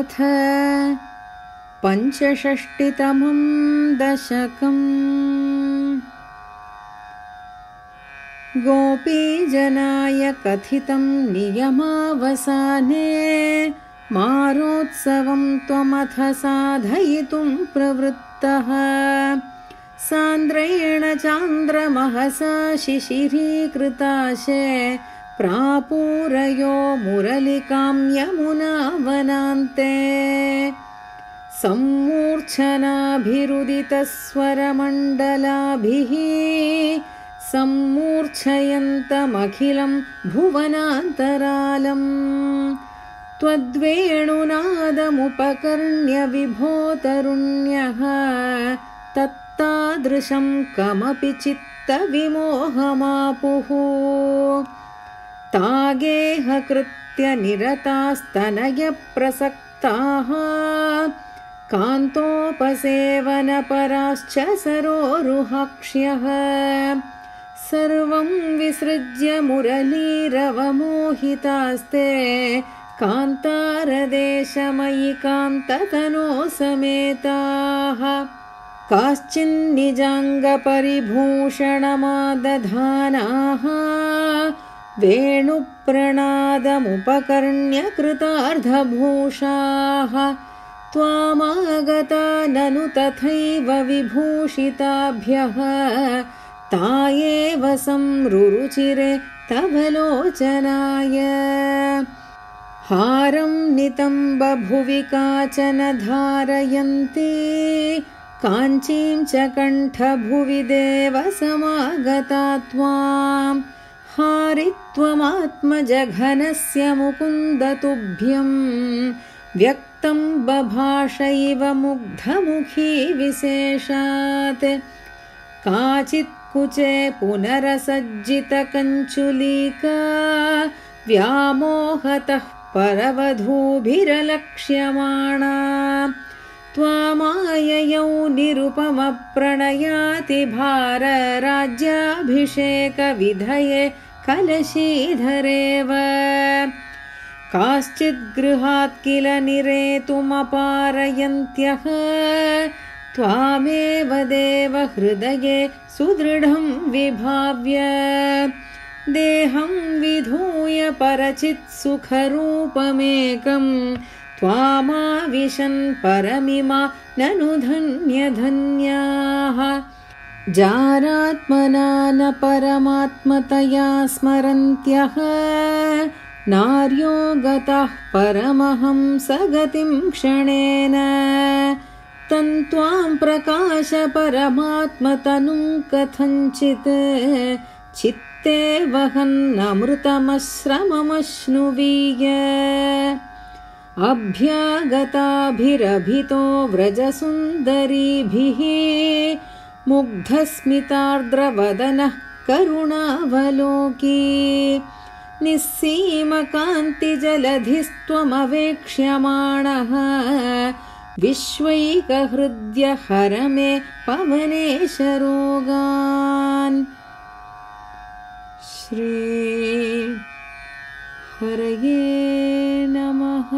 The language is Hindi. अथ पंचषष्टितमं दशकम् गोपीजनाय कथितं नियमावसाने मारोत्सवं त्वमथ साधयितुं प्रवृत्तः। सान्द्रेण चान्द्रमहसा शिशिरीकृताशे प्रापूरयो मुरलिकां यमुना वनान्ते। सम्मूर्च्छनाभिरुदितस्वरमण्डलाभिः सम्मूर्च्छयन्तमखिलं भुवनान्तरालम्। त्वद्वेणुनादमुपकर्ण्य विभो तरुण्यः तत्तादृशं कमपि चित्तविमोहमापुः। तागेह कृत्य निरतास्तनयप्रसक्ताः कान्तोपसेवनपराश्च सरोरुहाक्ष्यः। सर्वं विसृज्य मुरलीरवमोहितास्ते कान्तारदेशमयि कान्ततनो समेताः। काश्चिन्निजाङ्गपरिभूषणमादधानाः वेणुप्रणादमुपकर्ण्य कृतार्धभूषाः। त्वामागता ननु तथैव विभूषिताभ्यः तायेव संरुरुचिरे तव लोचनाय। हारं नितं बभुवि काचन धारयन्ति काञ्चीं च कण्ठभुवि देव समागता त्वाम्। हारित्वमात्मजघनस्य मुकुन्दतुभ्यं व्यक्तं बभाषैव मुग्धमुखी विशेषात्। काचित्कुचे पुनरसज्जितकञ्चुलिका व्यामोहतः परवधूभिरलक्ष्यमाणा। त्वामाययौ निरुपमप्रणयाति भारराज्याभिषेकविधये कलशीधरेव। काश्चिद्गृहात् किल निरेतुमपारयन्त्यः त्वामेव देव हृदये सुदृढं विभाव्य। देहं विधूय परचित्सुखरूपमेकं त्वामाविशन् परमिमा ननु धन्यधन्याः। जारात्मना न परमात्मतया स्मरन्त्यः नार्यो गतः परमहंसगतिं क्षणेन। तन्त्वां प्रकाश परमात्मतनुं कथञ्चित् चित्ते वहन्नमृतमश्रममश्नुवीय। अभ्यागताभिरभितो व्रजसुन्दरीभिः मुग्धस्मितार्द्रवदनः करुणावलोकी। निःसीमकान्तिजलधिस्त्वमवेक्ष्यमाणः विश्वैकहृद्य हर मे पवनेश रोगान्। श्री हरये नमः।